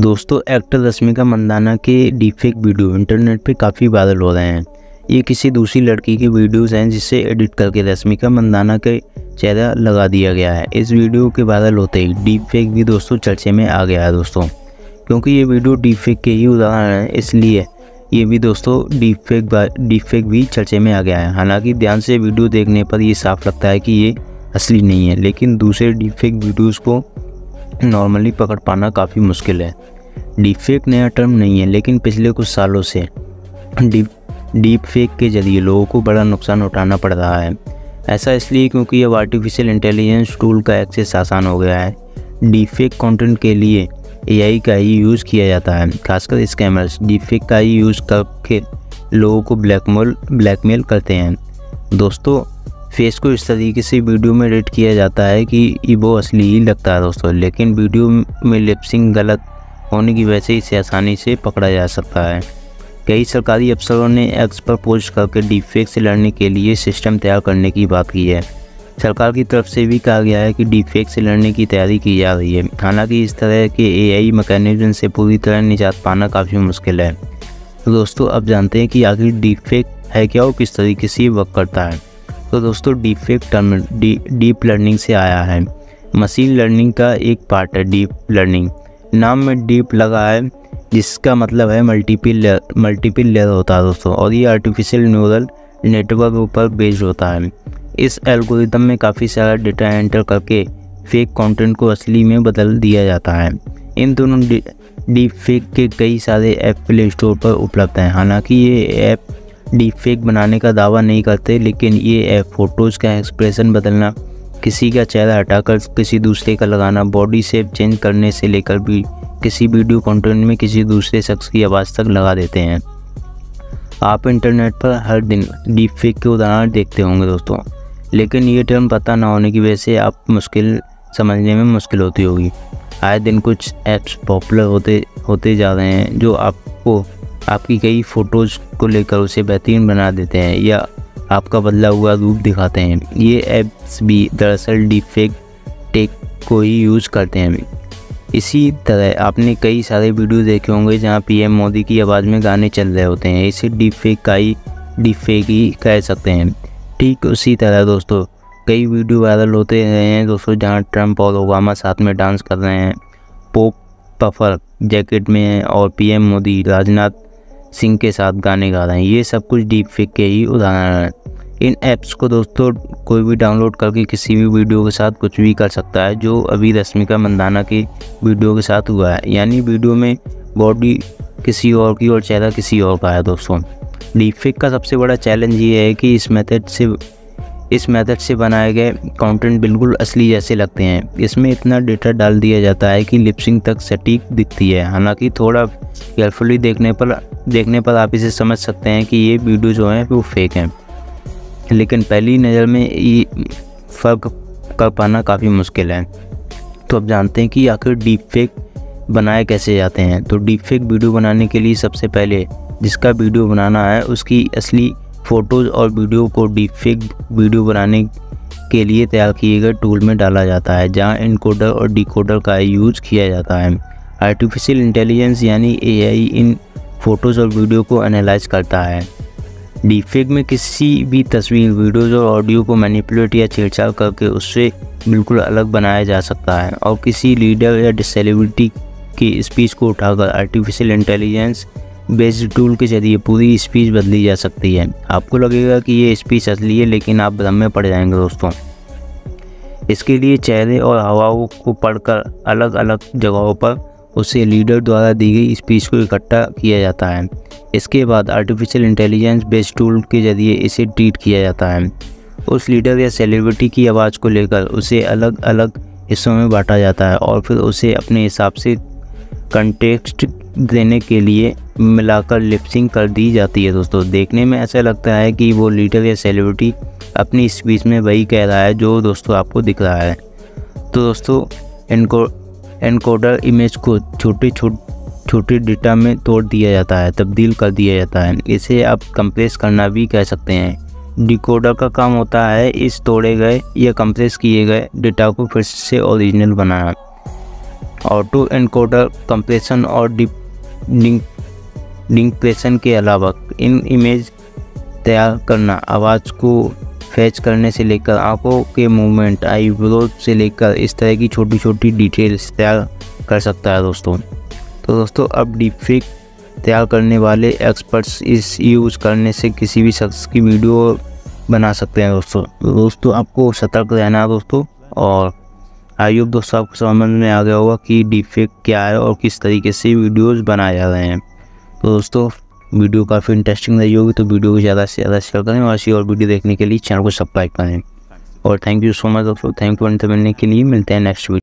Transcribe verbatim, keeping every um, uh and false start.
दोस्तों, एक्टर रश्मिका मंदाना के deep fake video internet पे काफ़ी वायरल हो रहे हैं। ये किसी दूसरी लड़की के वीडियोस हैं जिसे एडिट करके रश्मिका मंदाना के चेहरा लगा दिया गया है। इस वीडियो के वायरल होते ही डीप फेक भी दोस्तों चर्चे में आ गया है दोस्तों, क्योंकि ये वीडियो डीप फेक के ही उदाहरण है, इसलिए ये भी दोस्तों डीप फेक डीप फेक भी चर्चे में आ गया है। हालाँकि ध्यान से वीडियो देखने पर ये साफ लगता है कि ये असली नहीं है, लेकिन दूसरे डीप फेक वीडियोज़ को नॉर्मली पकड़ पाना काफ़ी मुश्किल है। डीप फेक नया टर्म नहीं है, लेकिन पिछले कुछ सालों से डीप डीप फेक के जरिए लोगों को बड़ा नुकसान उठाना पड़ रहा है। ऐसा इसलिए क्योंकि अब आर्टिफिशियल इंटेलिजेंस टूल का एक्सेस आसान हो गया है। डीप फेक कंटेंट के लिए एआई का ही यूज़ किया जाता है। खासकर स्कैमर्स डीप फेक का ही यूज़ करके लोगों को ब्लैकमेल ब्लैकमेल करते हैं। दोस्तों, फेस को इस तरीके से वीडियो में एडिट किया जाता है कि वो असली ही लगता है दोस्तों, लेकिन वीडियो में लिपसिंक गलत होने की वजह से इसे आसानी से पकड़ा जा सकता है। कई सरकारी अफसरों ने एक्स पर पोस्ट करके डीप फेक से लड़ने के लिए सिस्टम तैयार करने की बात की है। सरकार की तरफ से भी कहा गया है कि डीप फेक से लड़ने की तैयारी की जा रही है। हालांकि इस तरह के एआई मैकेनिज्म से पूरी तरह निजात पाना काफ़ी मुश्किल है। तो दोस्तों, अब जानते हैं कि आखिर डीप फेक है क्या और किस तरीके से वर्क करता है। तो दोस्तों, डीप फेक टर्म डी, डीप लर्निंग से आया है। मशीन लर्निंग का एक पार्ट है डीप लर्निंग। नाम में डीप लगा है, जिसका मतलब है मल्टीपल लेयर मल्टीपल लेयर होता है दोस्तों, और ये आर्टिफिशियल न्यूरल नेटवर्क पर बेस्ड होता है। इस एल्गोरिदम में काफ़ी सारा डेटा एंटर करके फेक कंटेंट को असली में बदल दिया जाता है। इन दोनों डी, डीप फेक के कई सारे ऐप प्ले स्टोर पर उपलब्ध हैं। हालाँकि ये ऐप डीप फेक बनाने का दावा नहीं करते, लेकिन ये ऐप फ़ोटोज़ का एक्सप्रेशन बदलना, किसी का चेहरा हटाकर किसी दूसरे का लगाना, बॉडी शेप चेंज करने से लेकर भी किसी वीडियो कंटेंट में किसी दूसरे शख्स की आवाज़ तक लगा देते हैं। आप इंटरनेट पर हर दिन डीप फेक के उदाहरण देखते होंगे दोस्तों, लेकिन ये टर्म पता ना होने की वजह से आप मुश्किल समझने में मुश्किल होती होगी। आए दिन कुछ ऐप्स पॉपुलर होते होते जा रहे हैं जो आपको आपकी कई फ़ोटोज़ को लेकर उसे बेहतरीन बना देते हैं या आपका बदला हुआ रूप दिखाते हैं। ये ऐप्स भी दरअसल डीप फेक टेक को ही यूज़ करते हैं। इसी तरह आपने कई सारे वीडियो देखे होंगे जहां पीएम मोदी की आवाज़ में गाने चल रहे होते हैं। इसे डीप फेक का ही डीप फेक ही कह सकते हैं। ठीक उसी तरह दोस्तों, कई वीडियो वायरल होते रहे हैं दोस्तों, जहाँ ट्रंप और ओबामा साथ में डांस कर रहे हैं, पोप पफर जैकेट में हैं और पीएम मोदी राजनाथ सिंह के साथ गाने गा रहे हैं। ये सब कुछ डीप फेक के ही उदाहरण हैं। इन ऐप्स को दोस्तों कोई भी डाउनलोड करके किसी भी वीडियो के साथ कुछ भी कर सकता है, जो अभी रश्मिका मंदाना की वीडियो के साथ हुआ है। यानी वीडियो में बॉडी किसी और की और चेहरा किसी और का है दोस्तों। डीप फेक का सबसे बड़ा चैलेंज ये है कि इस मेथड से इस मेथड से बनाए गए कंटेंट बिल्कुल असली जैसे लगते हैं। इसमें इतना डेटा डाल दिया जाता है कि लिपसिंग तक सटीक दिखती है। हालांकि थोड़ा केयरफुली देखने पर देखने पर आप इसे समझ सकते हैं कि ये वीडियो जो हैं वो फेक हैं, लेकिन पहली नज़र में ये फ़र्क कर पाना काफ़ी मुश्किल है। तो अब जानते हैं कि आखिर डीप फेक बनाए कैसे जाते हैं। तो डीप फेक वीडियो बनाने के लिए सबसे पहले जिसका वीडियो बनाना है उसकी असली फ़ोटोज़ और वीडियो को डीप फेक वीडियो बनाने के लिए तैयार किए गए टूल में डाला जाता है, जहाँ एनकोडर और डिकोडर का यूज़ किया जाता है। आर्टिफिशियल इंटेलिजेंस यानी एआई इन फ़ोटोज़ और वीडियो को एनालाइज करता है। डीफेक में किसी भी तस्वीर, वीडियोज़ और ऑडियो को मैनिपुलेट या छेड़छाड़ करके उससे बिल्कुल अलग बनाया जा सकता है, और किसी लीडर या सेलिब्रिटी की स्पीच को उठाकर आर्टिफिशियल इंटेलिजेंस बेस्ड टूल के जरिए पूरी स्पीच बदली जा सकती है। आपको लगेगा कि ये स्पीच असली है, लेकिन आप भ्रम में पड़ जाएंगे दोस्तों। इसके लिए चेहरे और हवाओं को पढ़कर अलग अलग जगहों पर उसे लीडर द्वारा दी गई स्पीच को इकट्ठा किया जाता है। इसके बाद आर्टिफिशियल इंटेलिजेंस बेस्ड टूल के जरिए इसे ट्रीट किया जाता है। उस लीडर या सेलिब्रिटी की आवाज़ को लेकर उसे अलग अलग हिस्सों में बांटा जाता है और फिर उसे अपने हिसाब से कंटेक्स्ट देने के लिए मिलाकर लिपसिंक कर दी जाती है दोस्तों। देखने में ऐसा लगता है कि वो लीडर या सेलिब्रिटी अपनी स्पीच में वही कह रहा है जो दोस्तों आपको दिख रहा है। तो दोस्तों, इनको एनकोडर इमेज को छोटे छोटे छोटे डेटा में तोड़ दिया जाता है, तब्दील कर दिया जाता है। इसे आप कंप्रेस करना भी कह सकते हैं। डिकोडर का काम होता है इस तोड़े गए या कंप्रेस किए गए डेटा को फिर से ओरिजिनल बनाना, और टू एनकोडर कंप्रेशन और डीप डिक्रेशन के अलावा इन इमेज तैयार करना, आवाज़ को फैच करने से लेकर आंखों के मूवमेंट, आईब्रोज से लेकर इस तरह की छोटी छोटी डिटेल्स तैयार कर सकता है दोस्तों। तो दोस्तों अब डीप फेक तैयार करने वाले एक्सपर्ट्स इस यूज़ करने से किसी भी शख्स की वीडियो बना सकते हैं दोस्तों। दोस्तों आपको सतर्क रहना है दोस्तों, और आइए दोस्तों आपको समझ में आ गया होगा कि डीप फेक क्या है और किस तरीके से वीडियोज़ बनाए जा रहे हैं। तो दोस्तों वीडियो काफ़ी इंटरेस्टिंग रही होगी, तो वीडियो को ज़्यादा से ज़्यादा शेयर करें और ऐसी और वीडियो देखने के लिए चैनल को सब्सक्राइब करें। और थैंक यू सो मच दोस्तों, थैंक यू मिलने के लिए। मिलते हैं नेक्स्ट वीडियो।